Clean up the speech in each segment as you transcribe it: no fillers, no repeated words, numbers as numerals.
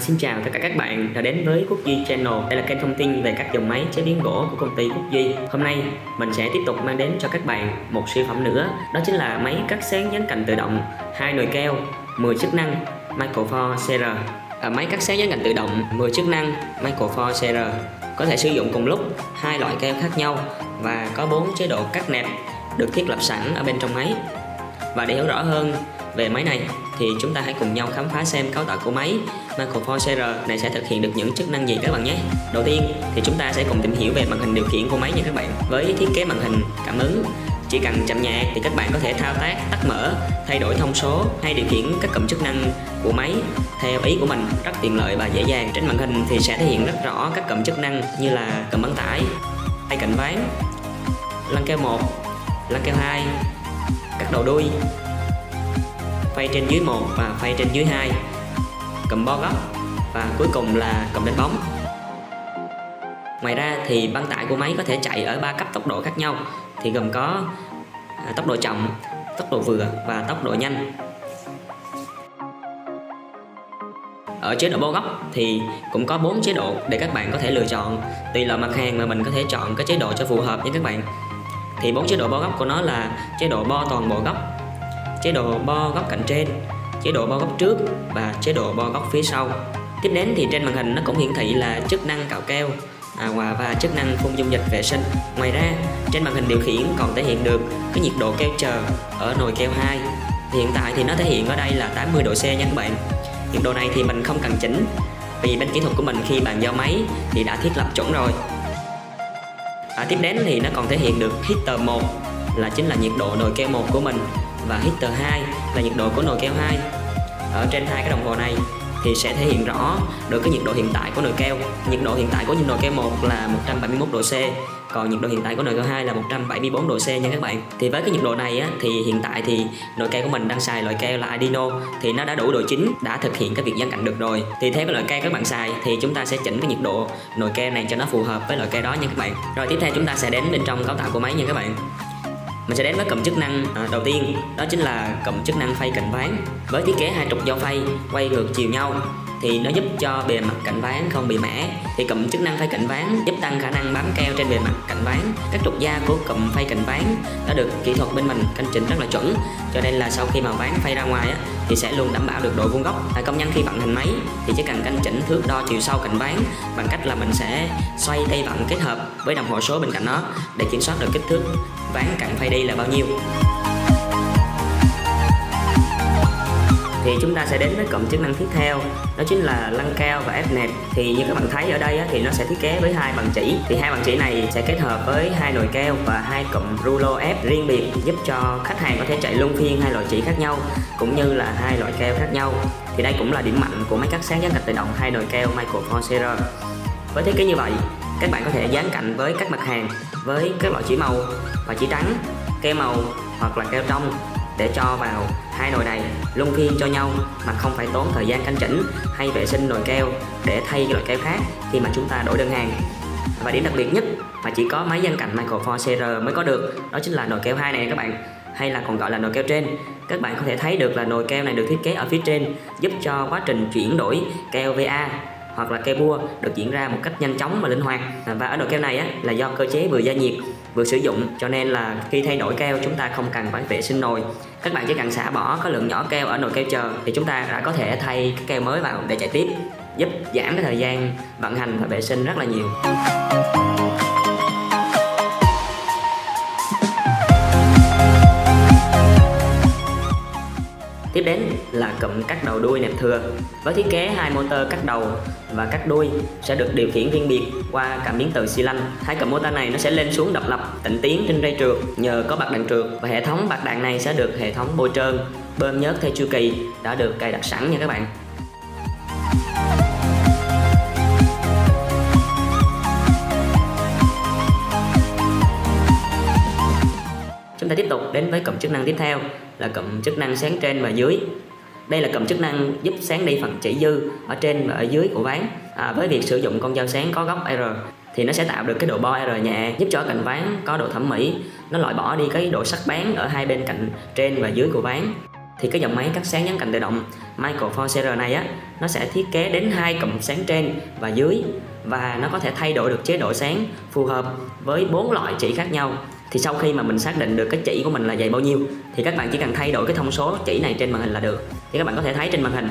Xin chào tất cả các bạn đã đến với Quốc Duy Channel. Đây là kênh thông tin về các dòng máy chế biến gỗ của công ty Quốc Duy. Hôm nay mình sẽ tiếp tục mang đến cho các bạn một siêu phẩm nữa, đó chính là máy cắt xén dán cành tự động, 2 nồi keo, 10 chức năng Michael 4 CR. Máy cắt xén dán cành tự động 10 chức năng Michael 4 CR có thể sử dụng cùng lúc hai loại keo khác nhau và có 4 chế độ cắt nẹp được thiết lập sẵn ở bên trong máy. Và để hiểu rõ hơn về máy này thì chúng ta hãy cùng nhau khám phá xem cấu tạo của máy Michael 4 CR này sẽ thực hiện được những chức năng gì các bạn nhé. Đầu tiên thì chúng ta sẽ cùng tìm hiểu về màn hình điều khiển của máy nha các bạn. Với thiết kế màn hình cảm ứng, chỉ cần chậm nhẹ thì các bạn có thể thao tác tắt mở, thay đổi thông số hay điều khiển các cụm chức năng của máy theo ý của mình, rất tiện lợi và dễ dàng. Trên màn hình thì sẽ thể hiện rất rõ các cụm chức năng như là cầm băng tải, tay cạnh ván, lăn keo 1, lăn keo 2, các đầu đuôi, phay trên dưới 1 và phay trên dưới 2, cầm bo góc và cuối cùng là cầm đánh bóng. Ngoài ra thì băng tải của máy có thể chạy ở 3 cấp tốc độ khác nhau, thì gồm có tốc độ chậm, tốc độ vừa và tốc độ nhanh. Ở chế độ bo góc thì cũng có 4 chế độ để các bạn có thể lựa chọn, tùy loại mặt hàng mà mình có thể chọn cái chế độ cho phù hợp với các bạn. Thì 4 chế độ bo góc của nó là chế độ bo toàn bộ góc, chế độ bo góc cạnh trên, chế độ bo góc trước và chế độ bo góc phía sau. Tiếp đến thì trên màn hình nó cũng hiển thị là chức năng cạo keo và chức năng phun dung dịch vệ sinh. Ngoài ra trên màn hình điều khiển còn thể hiện được cái nhiệt độ keo chờ ở nồi keo 2. Thì hiện tại thì nó thể hiện ở đây là 80 độ C nha các bạn. Nhiệt độ này thì mình không cần chỉnh vì bên kỹ thuật của mình khi bàn giao máy thì đã thiết lập chuẩn rồi. Tiếp đến thì nó còn thể hiện được heater 1 là chính là nhiệt độ nồi keo 1 của mình và heater 2 là nhiệt độ của nồi keo 2. Ở trên hai cái đồng hồ này thì sẽ thể hiện rõ được cái nhiệt độ hiện tại của nồi keo. Nhiệt độ hiện tại của nồi keo 1 là 171 độ C, còn nhiệt độ hiện tại của nồi keo 2 là 174 độ C nha các bạn. Thì với cái nhiệt độ này á, thì hiện tại thì nồi keo của mình đang xài loại keo là Adino thì nó đã đủ độ chín, đã thực hiện cái việc dán cạnh được rồi. Thì theo cái loại keo các bạn xài thì chúng ta sẽ chỉnh cái nhiệt độ nồi keo này cho nó phù hợp với loại keo đó nha các bạn. Rồi tiếp theo chúng ta sẽ đến bên trong cấu tạo của máy nha các bạn. Mình sẽ đến với cụm chức năng đầu tiên, đó chính là cụm chức năng phay cạnh ván. Với thiết kế hai trục dao phay quay ngược chiều nhau thì nó giúp cho bề mặt cạnh ván không bị mẻ. Thì cụm chức năng phay cạnh ván giúp tăng khả năng bám keo trên bề mặt cạnh ván. Các trục da của cụm phay cạnh ván đã được kỹ thuật bên mình canh chỉnh rất là chuẩn, cho nên là sau khi mà ván phay ra ngoài thì sẽ luôn đảm bảo được độ vuông góc. Công nhân khi vận hành máy thì chỉ cần canh chỉnh thước đo chiều sâu cạnh ván bằng cách là mình sẽ xoay tay vặn kết hợp với đồng hồ số bên cạnh nó để kiểm soát được kích thước ván cạnh phay đi là bao nhiêu. Thì chúng ta sẽ đến với cụm chức năng tiếp theo, đó chính là lăn keo và ép nẹp. Thì như các bạn thấy ở đây thì nó sẽ thiết kế với hai bằng chỉ. Thì hai bằng chỉ này sẽ kết hợp với hai nồi keo và hai cụm rulo ép riêng biệt, giúp cho khách hàng có thể chạy luân phiên hai loại chỉ khác nhau cũng như là hai loại keo khác nhau. Thì đây cũng là điểm mạnh của máy cắt xén dán cạnh tự động 2 nồi keo Michael 4 CR. Với thiết kế như vậy, các bạn có thể dán cạnh với các mặt hàng với các loại chỉ màu và chỉ trắng, keo màu hoặc là keo trong để cho vào hai nồi này luân phiên cho nhau mà không phải tốn thời gian canh chỉnh hay vệ sinh nồi keo để thay loại keo khác khi mà chúng ta đổi đơn hàng. Và điểm đặc biệt nhất mà chỉ có máy dán cạnh Michael 4 CR mới có được, đó chính là nồi keo 2 này các bạn, hay là còn gọi là nồi keo trên. Các bạn có thể thấy được là nồi keo này được thiết kế ở phía trên, giúp cho quá trình chuyển đổi keo VA hoặc là keo bua được diễn ra một cách nhanh chóng và linh hoạt. Và ở nồi keo này là do cơ chế vừa gia nhiệt vừa sử dụng, cho nên là khi thay đổi keo chúng ta không cần phải vệ sinh nồi. Các bạn chỉ cần xả bỏ cái lượng nhỏ keo ở nồi keo chờ thì chúng ta đã có thể thay cái keo mới vào để chạy tiếp, giúp giảm cái thời gian vận hành và vệ sinh rất là nhiều. Tiếp đến là cụm cắt đầu đuôi nẹp thừa. Với thiết kế hai motor cắt đầu và cắt đuôi sẽ được điều khiển riêng biệt qua cảm biến từ xi lanh. Hai cụm motor này nó sẽ lên xuống độc lập tịnh tiến trên dây trượt nhờ có bạc đạn trượt, và hệ thống bạc đạn này sẽ được hệ thống bôi trơn, bơm nhớt theo chu kỳ đã được cài đặt sẵn nha các bạn. Chúng ta tiếp tục đến với cụm chức năng tiếp theo là cụm chức năng xén trên và dưới. Đây là cụm chức năng giúp xén đi phần chỉ dư ở trên và ở dưới của ván. Với việc sử dụng con dao xén có góc R thì nó sẽ tạo được cái độ bo R nhẹ, giúp cho cạnh ván có độ thẩm mỹ, nó loại bỏ đi cái độ sắc bén ở hai bên cạnh trên và dưới của ván. thì cái dòng máy cắt sáng nhấn cạnh tự động Michael 4 CRB này á, nó sẽ thiết kế đến 2 cụm sáng trên và dưới, và nó có thể thay đổi được chế độ sáng phù hợp với 4 loại chỉ khác nhau. Thì sau khi mà mình xác định được cái chỉ của mình là dày bao nhiêu thì các bạn chỉ cần thay đổi cái thông số chỉ này trên màn hình là được. Thì các bạn có thể thấy trên màn hình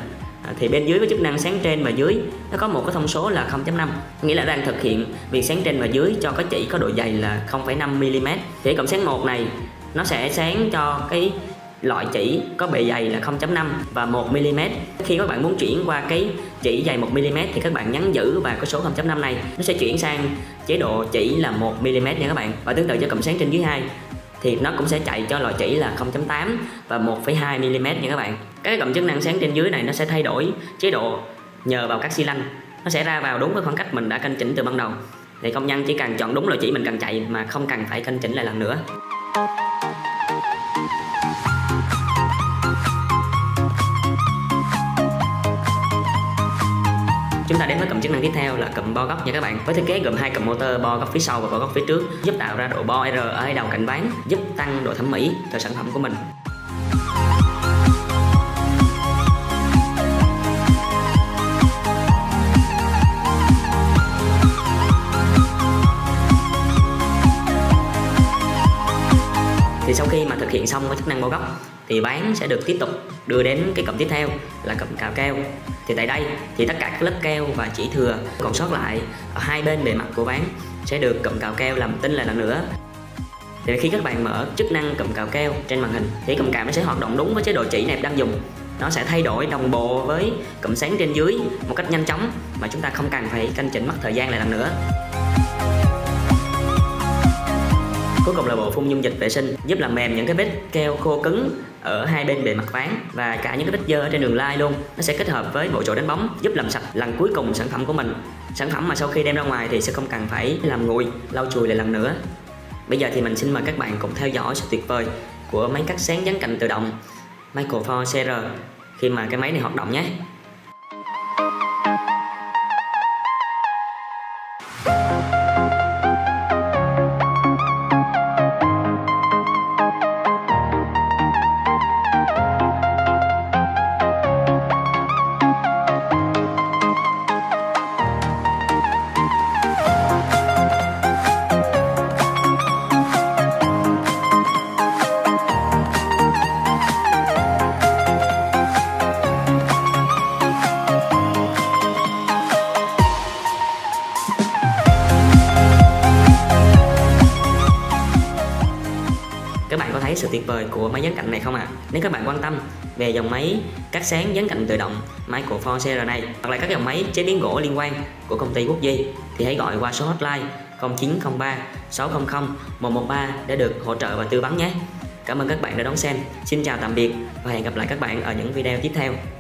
thì bên dưới có chức năng sáng trên và dưới, nó có một cái thông số là 0.5, nghĩa là đang thực hiện việc sáng trên và dưới cho cái chỉ có độ dày là 0,5 mm. Thì cụm sáng 1 này nó sẽ sáng cho cái loại chỉ có bề dày là 0.5 và 1 mm. Khi các bạn muốn chuyển qua cái chỉ dày 1 mm thì các bạn nhấn giữ và cái số 0.5 này nó sẽ chuyển sang chế độ chỉ là 1 mm nha các bạn. Và tương tự cho cụm sáng trên dưới 2 thì nó cũng sẽ chạy cho loại chỉ là 0.8 và 1,2 mm nha các bạn. Các cụm chức năng sáng trên dưới này nó sẽ thay đổi chế độ nhờ vào các xi lanh, nó sẽ ra vào đúng với khoảng cách mình đã canh chỉnh từ ban đầu. Thì công nhân chỉ cần chọn đúng loại chỉ mình cần chạy mà không cần phải canh chỉnh lại lần nữa. Chúng ta đến với cụm chức năng tiếp theo là cụm bo góc nha các bạn. Với thiết kế gồm 2 cụm motor bo góc phía sau và bo góc phía trước, giúp tạo ra độ bo R ở đầu cạnh ván, giúp tăng độ thẩm mỹ cho sản phẩm của mình. Thì sau khi mà thực hiện xong với chức năng bo góc thì ván sẽ được tiếp tục đưa đến cái cụm tiếp theo là cụm cào keo. Thì tại đây thì tất cả các lớp keo và chỉ thừa còn sót lại ở hai bên bề mặt của ván sẽ được cụm cào keo làm tinh lại lần nữa. Thì khi các bạn mở chức năng cụm cào keo trên màn hình thì cụm cào nó sẽ hoạt động đúng với chế độ chỉ này đang dùng. Nó sẽ thay đổi đồng bộ với cụm sáng trên dưới một cách nhanh chóng mà chúng ta không cần phải canh chỉnh mất thời gian lại lần nữa. Cuối cùng là bộ phun dung dịch vệ sinh, giúp làm mềm những cái vết keo khô cứng ở hai bên bề mặt ván và cả những cái vết dơ ở trên đường lai luôn. Nó sẽ kết hợp với bộ trội đánh bóng giúp làm sạch lần cuối cùng sản phẩm của mình. Sản phẩm mà sau khi đem ra ngoài thì sẽ không cần phải làm nguội, lau chùi lại lần nữa. Bây giờ thì mình xin mời các bạn cùng theo dõi sự tuyệt vời của máy cắt sáng dán cạnh tự động Michael 4 CR khi mà cái máy này hoạt động nhé. Các bạn có thấy sự tuyệt vời của máy dán cạnh này không ạ? Nếu các bạn quan tâm về dòng máy cắt sáng dán cạnh tự động Michael 4 CR này hoặc là các dòng máy chế biến gỗ liên quan của công ty Quốc Duy thì hãy gọi qua số hotline 0903 600 113 để được hỗ trợ và tư vấn nhé. Cảm ơn các bạn đã đón xem. Xin chào tạm biệt và hẹn gặp lại các bạn ở những video tiếp theo.